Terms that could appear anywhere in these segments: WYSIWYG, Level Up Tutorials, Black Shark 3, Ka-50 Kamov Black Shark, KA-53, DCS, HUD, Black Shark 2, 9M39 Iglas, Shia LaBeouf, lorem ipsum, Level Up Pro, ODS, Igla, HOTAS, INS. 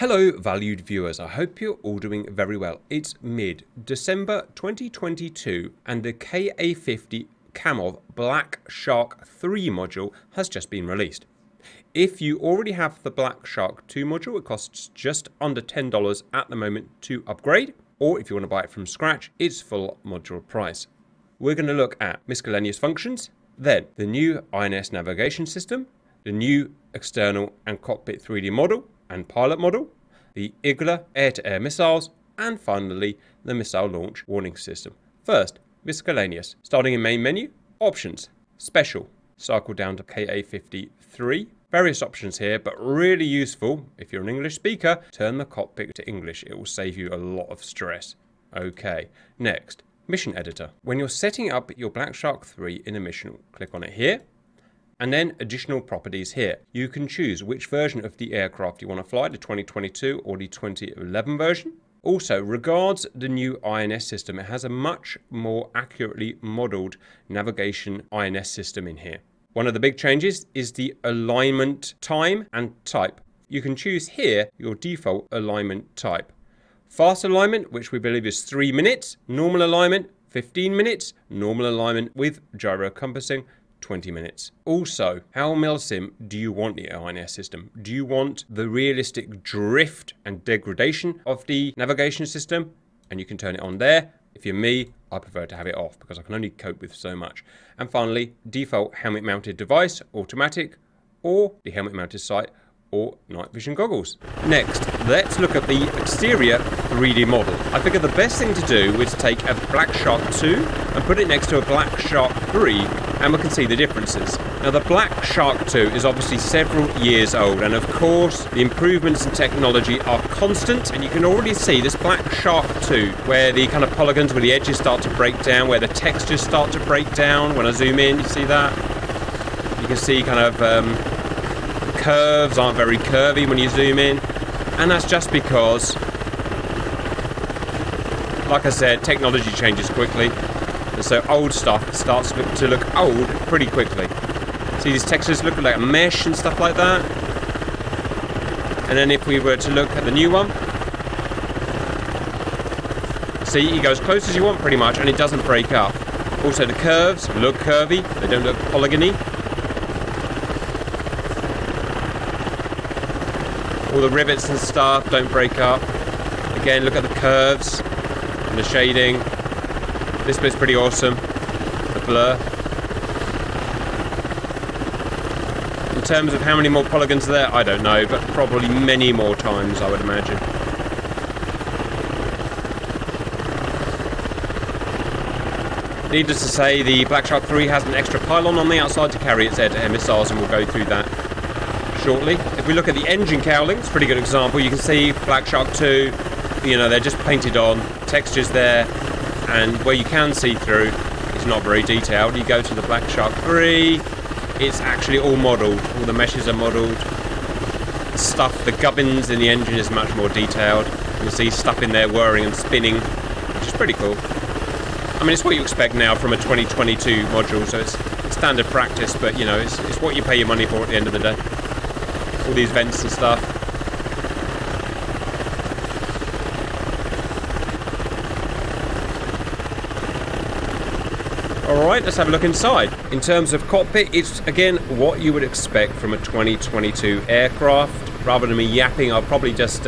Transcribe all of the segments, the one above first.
Hello valued viewers, I hope you're all doing very well. It's mid-December 2022 and the KA-50 Kamov Black Shark 3 module has just been released. If you already have the Black Shark 2 module, it costs just under $10 at the moment to upgrade, or if you want to buy it from scratch, it's full module price. We're going to look at miscellaneous functions, then the new INS navigation system, the new external and cockpit 3D model and pilot model, the Igla air-to-air missiles, and finally the missile launch warning system. First, miscellaneous. Starting in main menu, options, special. Cycle down to KA-53. Various options here, but really useful if you're an English speaker. Turn the cockpit to English, it will save you a lot of stress. Okay, next, mission editor. When you're setting up your Black Shark 3 in a mission, click on it here. And then additional properties here. You can choose which version of the aircraft you want to fly, the 2022 or the 2011 version. Also, regards the new INS system, it has a much more accurately modeled navigation INS system in here. One of the big changes is the alignment time and type. You can choose here your default alignment type. Fast alignment, which we believe is 3 minutes, normal alignment, 15 minutes, normal alignment with gyro compassing, 20 minutes. Also, how milsim do you want the INS system? Do you want the realistic drift and degradation of the navigation system? And you can turn it on there. If you're me, I prefer to have it off because I can only cope with so much. And finally, default helmet mounted device, automatic, or the helmet mounted sight or night vision goggles. Next, let's look at the exterior 3D model. I figured the best thing to do was take a Black Shark 2 and put it next to a Black Shark 3 and we can see the differences. Now the Black Shark 2 is obviously several years old and of course the improvements in technology are constant, and you can already see this Black Shark 2 where the kind of polygons where the edges start to break down, where the textures start to break down. When I zoom in, you see that? You can see kind of curves aren't very curvy when you zoom in, and that's just because, like I said, technology changes quickly, and so old stuff starts to look old pretty quickly. See, these textures look like a mesh and stuff like that. And then if we were to look at the new one, see, you go as close as you want pretty much and it doesn't break up. Also the curves look curvy, they don't look polygony. All the rivets and stuff don't break up. Again, look at the curves and the shading. This bit's pretty awesome, the blur. In terms of how many more polygons are there, I don't know, but probably many more times, I would imagine. Needless to say, the Black Shark 3 has an extra pylon on the outside to carry its air-to-air missiles, and we'll go through that shortly. If we look at the engine cowling, it's a pretty good example. You can see Black Shark 2, you know, they're just painted on, textures there, and where you can see through, it's not very detailed. You go to the Black Shark 3, it's actually all modelled, all the meshes are modelled. Stuff, the gubbins in the engine is much more detailed. You can see stuff in there whirring and spinning, which is pretty cool. I mean, it's what you expect now from a 2022 module, so it's standard practice, but you know, it's what you pay your money for at the end of the day. All these vents and stuff. Alright, let's have a look inside. In terms of cockpit, it's again what you would expect from a 2022 aircraft. Rather than me yapping, I'll probably just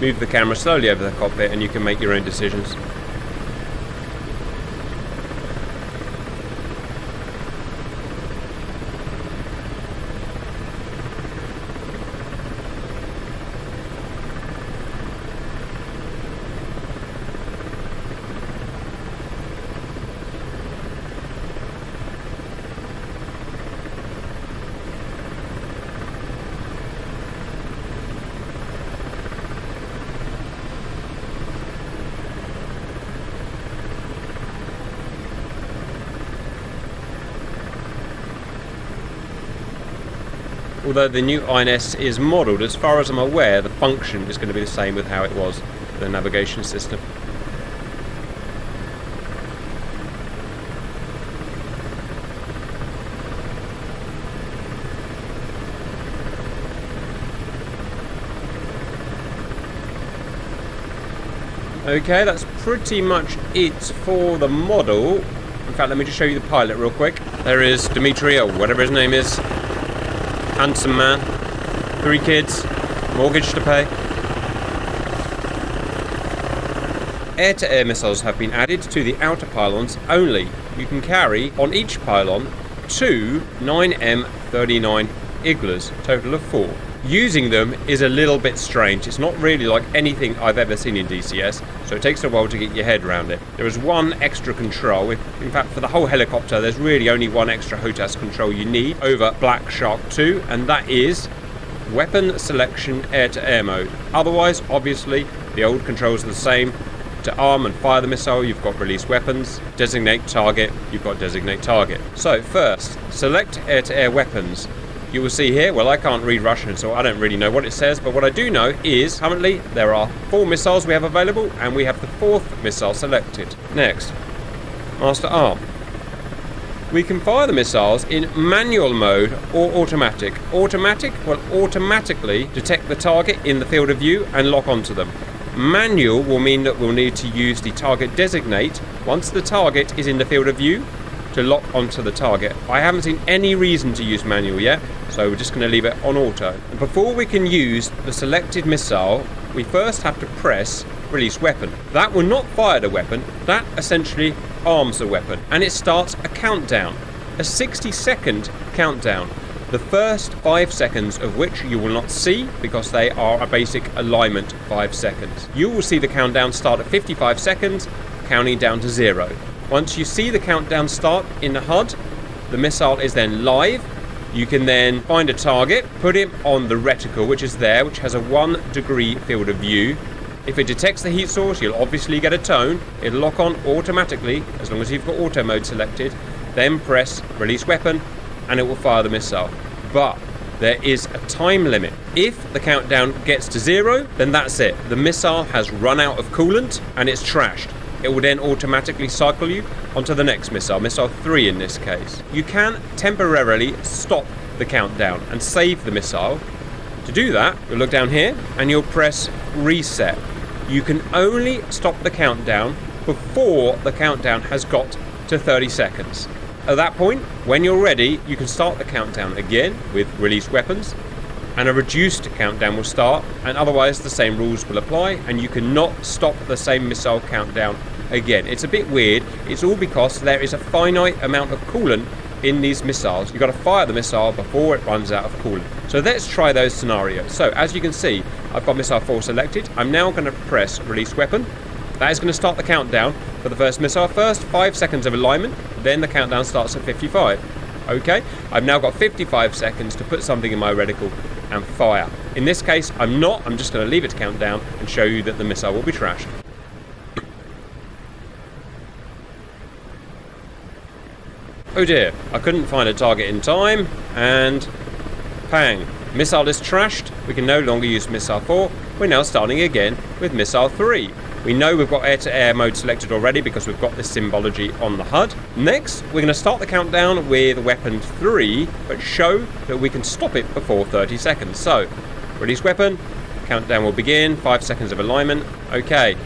move the camera slowly over the cockpit and you can make your own decisions. Although the new INS is modelled, as far as I'm aware, the function is going to be the same with how it was the navigation system. Okay, that's pretty much it for the model. In fact, let me just show you the pilot real quick. There is Dimitri, or whatever his name is. Handsome man. 3 kids. Mortgage to pay. Air-to-air missiles have been added to the outer pylons only. You can carry on each pylon 2 9M39 Iglas, total of 4. Using them is a little bit strange. It's not really like anything I've ever seen in DCS, so it takes a while to get your head around it. There is one extra control. In fact, for the whole helicopter, there's really only one extra HOTAS control you need over Black Shark 2, and that is weapon selection air-to-air mode. Otherwise, obviously, the old controls are the same. To arm and fire the missile, you've got release weapons. Designate target, you've got designate target. So first, select air-to-air weapons. You will see here, well, I can't read Russian, so I don't really know what it says, but what I do know is currently there are 4 missiles we have available, and we have the 4th missile selected. Next, master arm. We can fire the missiles in manual mode or automatic. Automatic will automatically detect the target in the field of view and lock onto them. Manual will mean that we'll need to use the target designate once the target is in the field of view to lock onto the target. I haven't seen any reason to use manual yet, so we're just going to leave it on auto. And before we can use the selected missile, we first have to press release weapon. That will not fire the weapon, that essentially arms the weapon, and it starts a countdown, a 60-second countdown. The first 5 seconds of which you will not see because they are a basic alignment 5 seconds. You will see the countdown start at 55 seconds, counting down to 0. Once you see the countdown start in the HUD, the missile is then live. You can then find a target, put it on the reticle which is there, which has a 1 degree field of view. If it detects the heat source, you'll obviously get a tone. It'll lock on automatically as long as you've got auto mode selected. Then press release weapon and it will fire the missile. But there is a time limit. If the countdown gets to 0, then that's it. The missile has run out of coolant and it's trashed. It will then automatically cycle you onto the next missile, missile 3 in this case. You can temporarily stop the countdown and save the missile. To do that, you'll look down here and you'll press reset. You can only stop the countdown before the countdown has got to 30 seconds. At that point, when you're ready, you can start the countdown again with release weapons, and a reduced countdown will start, and otherwise the same rules will apply, and you cannot stop the same missile countdown again. It's a bit weird. It's all because there is a finite amount of coolant in these missiles. You've got to fire the missile before it runs out of coolant. So let's try those scenarios. So as you can see, I've got missile 4 selected. I'm now going to press release weapon. That is going to start the countdown for the first missile. First 5 seconds of alignment, then the countdown starts at 55. Okay, I've now got 55 seconds to put something in my reticle and fire. In this case, I'm just going to leave it to count down and show you that the missile will be trashed. Oh dear, I couldn't find a target in time, and pang, missile is trashed. We can no longer use missile 4. We're now starting again with missile 3. We know we've got air-to-air mode selected already because we've got this symbology on the HUD. Next, we're going to start the countdown with weapon 3, but show that we can stop it before 30 seconds. So, release weapon, countdown will begin, 5 seconds of alignment. Okay,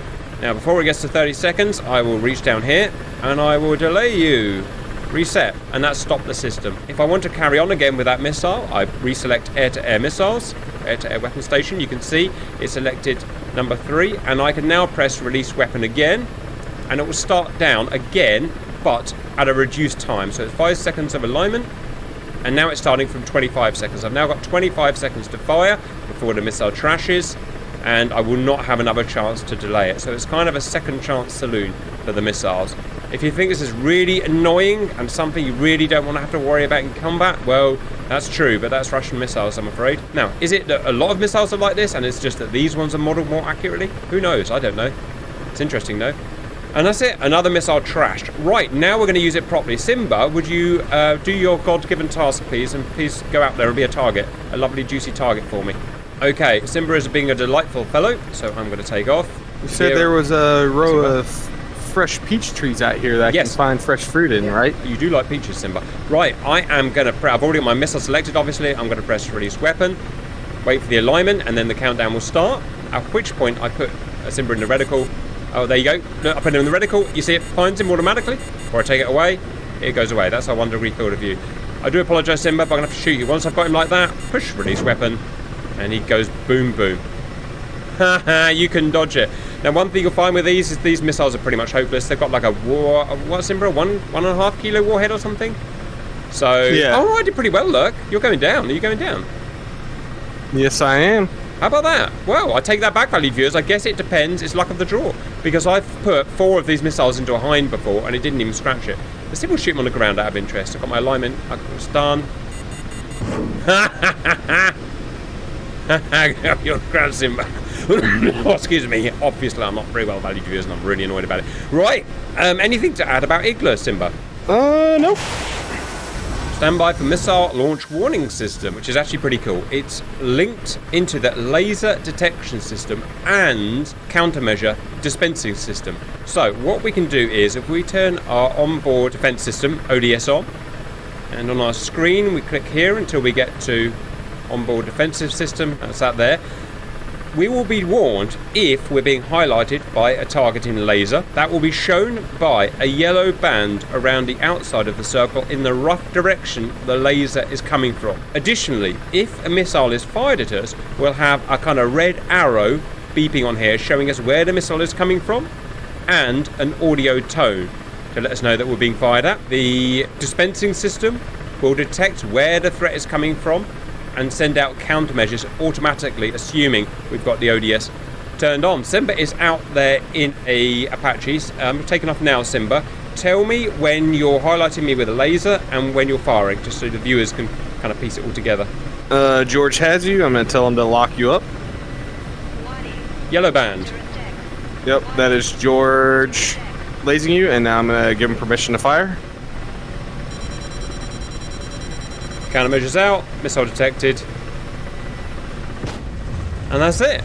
now before it gets to 30 seconds, I will reach down here and I will delay you. Reset, and that stopped the system. If I want to carry on again with that missile, I reselect air-to-air missiles, air-to-air weapon station. You can see it selected number 3, and I can now press release weapon again, and it will start down again, but at a reduced time. So it's 5 seconds of alignment, and now it's starting from 25 seconds. I've now got 25 seconds to fire before the missile trashes, and I will not have another chance to delay it. So it's kind of a second chance saloon for the missiles. If you think this is really annoying and something you really don't want to have to worry about in combat, well, that's true, but that's Russian missiles, I'm afraid. Now, is it that a lot of missiles are like this and it's just that these ones are modelled more accurately? Who knows? I don't know. It's interesting, though. And that's it. Another missile trashed. Right, now we're going to use it properly. Simba, would you do your God-given task, please, and please go out there and be a target. A lovely, juicy target for me. Okay, Simba is being a delightful fellow, so I'm going to take off. You said there was a row of fresh peach trees out here that I can find fresh fruit in, right? You do like peaches, Simba. Right, I am going to... I've already got my missile selected, obviously. I'm going to press release weapon, wait for the alignment, and then the countdown will start, at which point I put Simba in the reticle, Oh, there you go. Look, I put it in the reticle. You see it finds him automatically. Or I take it away, it goes away. That's our 1 degree field of view. I do apologise, Simba, but I'm going to have to shoot you. Once I've got him like that, push release weapon, and he goes boom boom. Haha, you can dodge it. Now, one thing you'll find with these is these missiles are pretty much hopeless. They've got like a what's Simba, one and a half kilo warhead or something? So, yeah. Oh, I did pretty well, look. You're going down. Are you going down? Yes, I am. How about that? Well, I take that back, valued viewers. I guess it depends. It's luck of the draw. Because I've put 4 of these missiles into a hind before, and it didn't even scratch it. Let's see if we'll shoot them on the ground out of interest. I've got my alignment. It's done. You're ground, Simba. Oh, excuse me. Obviously, I'm not very well valued viewers, and I'm really annoyed about it. Right. Anything to add about Igla, Simba? No. Standby for missile launch warning system, which is actually pretty cool. It's linked into the laser detection system and countermeasure dispensing system. So what we can do is if we turn our onboard defense system, ODS, on, and on our screen we click here until we get to onboard defensive system, that's that there. We will be warned if we're being highlighted by a targeting laser. That will be shown by a yellow band around the outside of the circle in the rough direction the laser is coming from. Additionally, if a missile is fired at us, we'll have a kind of red arrow beeping on here showing us where the missile is coming from and an audio tone to let us know that we're being fired at. The dispensing system will detect where the threat is coming from and send out countermeasures automatically, assuming we've got the ODS turned on. Simba is out there in a Apache. I'm taking off now, Simba. Tell me when you're highlighting me with a laser and when you're firing, just so the viewers can kind of piece it all together. George has you. I'm going to tell him to lock you up. Yellow band. Yep, that is George lasing you, and now I'm going to give him permission to fire. Countermeasures out, missile detected, and that's it.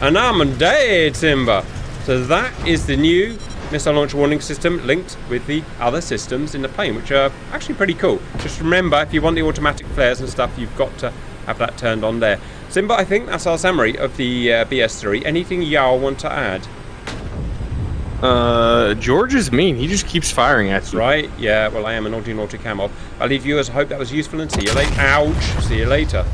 And I'm dead, Simba. So that is the new missile launch warning system linked with the other systems in the plane, which are actually pretty cool. Just remember, if you want the automatic flares and stuff, you've got to have that turned on there. Simba, I think that's our summary of the BS3. Anything y'all want to add? George is mean. He just keeps firing at you. Right? Yeah, well, I am a naughty Kamov. I'll leave viewers. I hope that was useful and see you later. Ouch. See you later.